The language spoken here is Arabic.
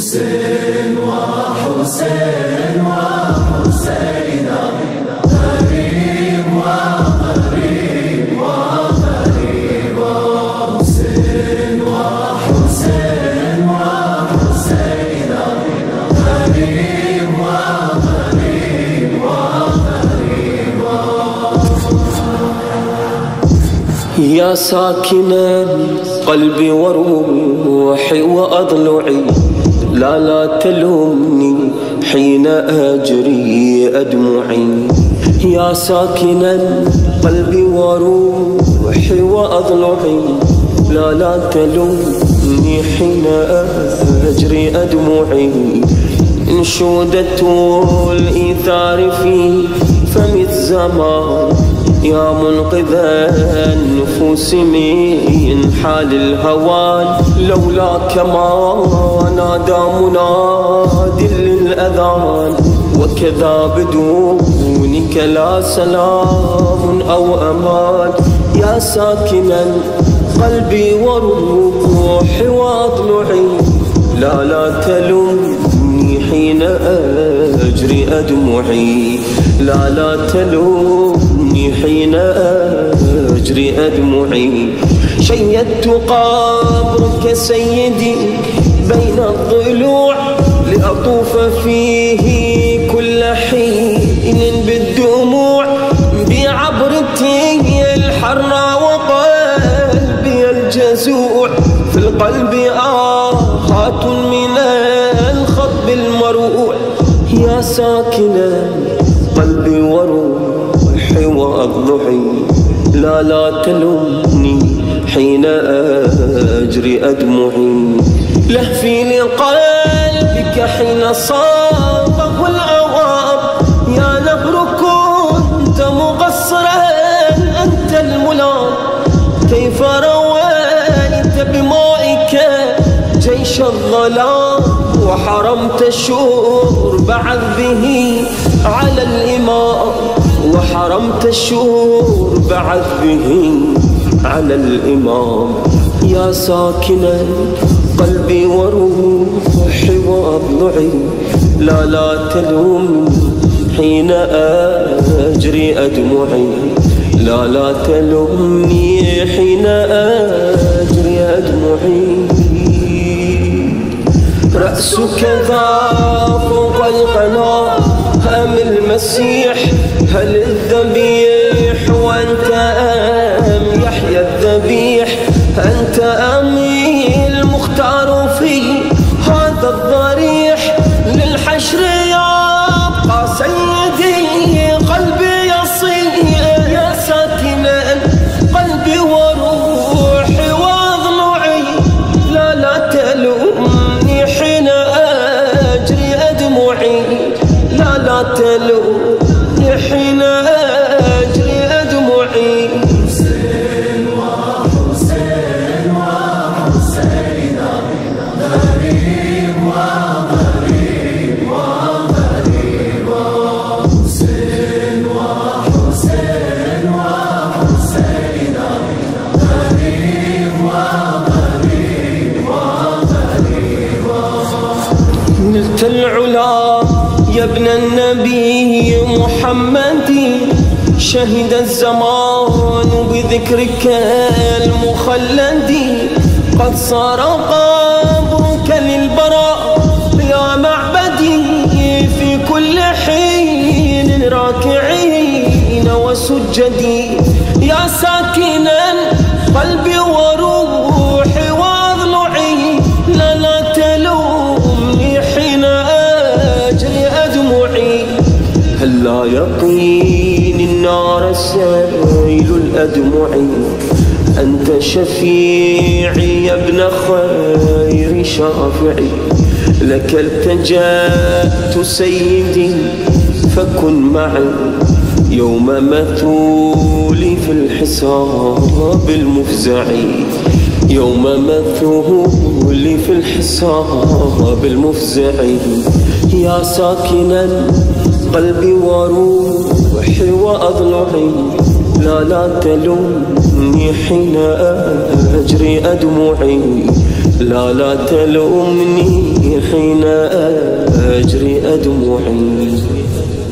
حسين وحسين وحسينا قريب وقريب وقريبا حسين وحسين وحسينا قريب وقريب وقريبا يا ساكنا قلبي وروحي وأضلعي لا تلومني حين أجري أدمعي يا ساكنا قلبي وروحي وأضلعي لا تلومني حين أجري أدمعي انشودت الإيثار في فم الزمان يا منقذ النفوس من حال الهوان لولاك ما نادى مناد للأذان وكذا بدونك لا سلام أو أمان يا ساكنا قلبي وروحي وأضلعي لا تلومني حين أجري أدمعي لا تلومني حين أجري أدمعي شيدت قبرك سيدي بين الضلوع لأطوف فيه كل حين بالدموع بعبرتي الحرة وقلبي الجزوع في القلب آهات من الخطب المروع يا ساكنا قلبي وروحي وأضلعي لا تلومني حين أجري أدمعي لهفي لقلبك حين صابه الأواب يا نهر كنت مقصرا أنت الملام كيف رويت بمائك جيش الظلام وحرمت الشرب عذبه على الإمام وحرمت الشرب عذبه على الإمام يا ساكنا قلبي وروحي وأضلعي لا تلومني حين أجري أدمعي لا تلومني حين أجري أدمعي رأسك ذا فوق القناة أم المسيح هل الذبيح وأنت أم يحيى الذبيح أنت أم المختار في هذا الضريح للحشر يبقى سيدي قلبي يصيح يا ساكنا قلبي وروحي وأضلعي لا تلومني حين أجري أدمعي لا تلومني حين أجري أدمعي نلت العلا يا ابن النبي محمد شهد الزمان بذكرك المخلد قد صار قبرك للبراء يا معبدي في كل حين راكعين وسجدي يا ساكنا قلبي وروحي واضلعي لا تلومني حين أجري أدمعي هل لا يقين النار سائل الأدمعي أنت شفيعي يا ابن خير شافعي لك التجأت سيدي فكن معي يوم مثولي في الحساب المفزعي يوم مثولي في الحساب المفزعي يا ساكنا قلبي وروحي وأضلعي لا تلومني حين أجري أدمعي لا تلومني حين أجري دموعي.